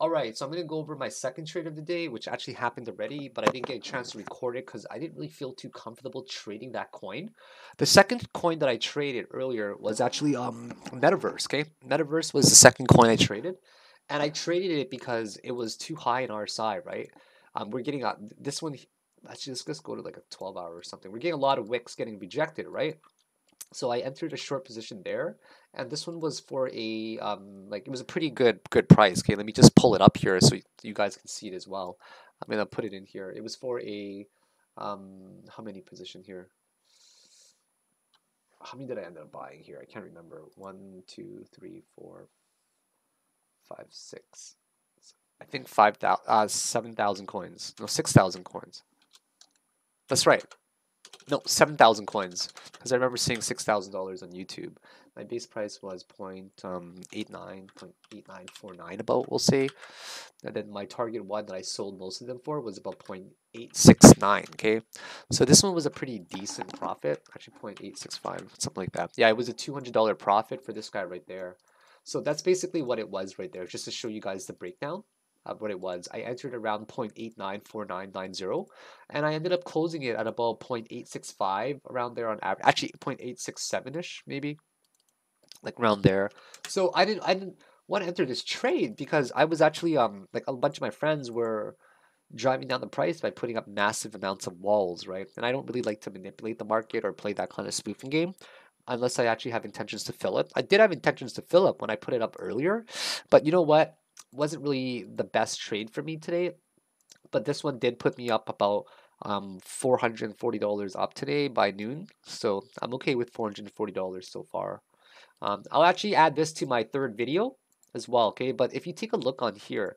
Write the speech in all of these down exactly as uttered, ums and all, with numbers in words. All right, so I'm going to go over my second trade of the day, which actually happened already, but I didn't get a chance to record it because I didn't really feel too comfortable trading that coin. The second coin that I traded earlier was actually um, Metaverse, okay? Metaverse was the second coin I traded, and I traded it because it was too high in R S I, right? Um, we're getting uh, this one, actually, let's just go to like a twelve hour or something. We're getting a lot of wicks getting rejected, right? So I entered a short position there, and this one was for a, um, like, it was a pretty good good price. Okay, let me just pull it up here so you guys can see it as well. I'm going to put it in here. It was for a, um, how many position here? How many did I end up buying here? I can't remember. One, two, three, four, five, six. I think five thousand, uh, seven thousand coins. No, six thousand coins. That's right. No, seven thousand coins, because I remember seeing six thousand dollars on YouTube. My base price was zero point eight nine, zero point eight nine four nine about, we'll say. And then my target one that I sold most of them for was about zero point eight six nine, okay? So this one was a pretty decent profit, actually zero point eight six five, something like that. Yeah, it was a two hundred dollar profit for this guy right there. So that's basically what it was right there, just to show you guys the breakdown of what it was. I entered around zero point eight nine four nine nine zero, and I ended up closing it at about zero point eight six five, around there on average. Actually, zero point eight six seven-ish, maybe, like around there. So I didn't, I didn't want to enter this trade because I was actually, um, like a bunch of my friends were driving down the price by putting up massive amounts of walls, right? And I don't really like to manipulate the market or play that kind of spoofing game, unless I actually have intentions to fill it. I did have intentions to fill up when I put it up earlier, but you know what? Wasn't really the best trade for me today, but this one did put me up about um four hundred forty dollars up today by noon, so I'm okay with four hundred forty dollars so far. um I'll actually add this to my third video as well, okay? But if you take a look on here,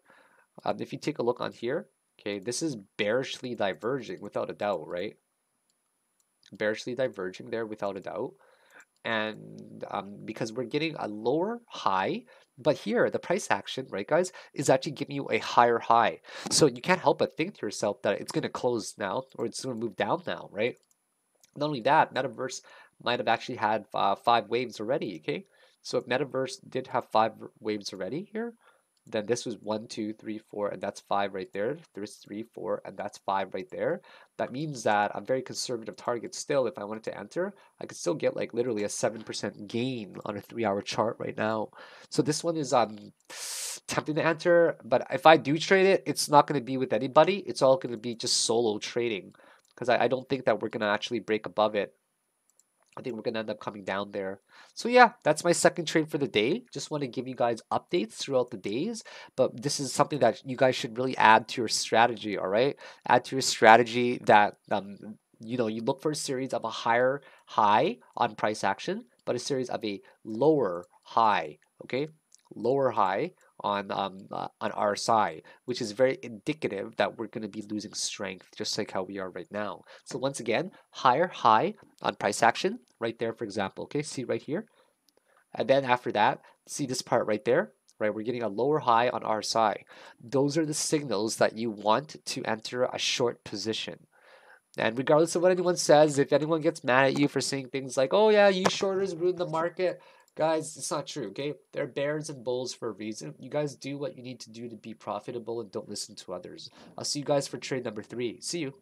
um, if you take a look on here, okay, this is bearishly diverging without a doubt, right? Bearishly diverging there without a doubt. And um, because we're getting a lower high, but here the price action, right guys, is actually giving you a higher high. So you can't help but think to yourself that it's going to close now, or it's going to move down now, right? Not only that, Metaverse might have actually had uh, five waves already, okay? So if Metaverse did have five waves already here, then this was one, two, three, four, and that's five right there. There's three, four, and that's five right there. That means that a very conservative target still, if I wanted to enter, I could still get like literally a seven percent gain on a three hour chart right now. So this one is um, tempting to enter, but if I do trade it, it's not going to be with anybody. It's all going to be just solo trading, because I, I don't think that we're going to actually break above it. I think we're going to end up coming down there. So yeah, that's my second trade for the day. Just want to give you guys updates throughout the days. But this is something that you guys should really add to your strategy, all right? Add to your strategy that, um, you know, you look for a series of a higher high on price action, but a series of a lower high, okay? Lower high on um uh, on R S I, which is very indicative that we're going to be losing strength, just like how we are right now. So once again, higher high on price action right there, for example, okay? See right here, and then after that, see this part right there, right? We're getting a lower high on R S I. Those are the signals that you want to enter a short position. And regardless of what anyone says, if anyone gets mad at you for saying things like, oh yeah, you shorters ruined the market, guys, it's not true, okay? There are bears and bulls for a reason. You guys do what you need to do to be profitable, and don't listen to others. I'll see you guys for trade number three. See you.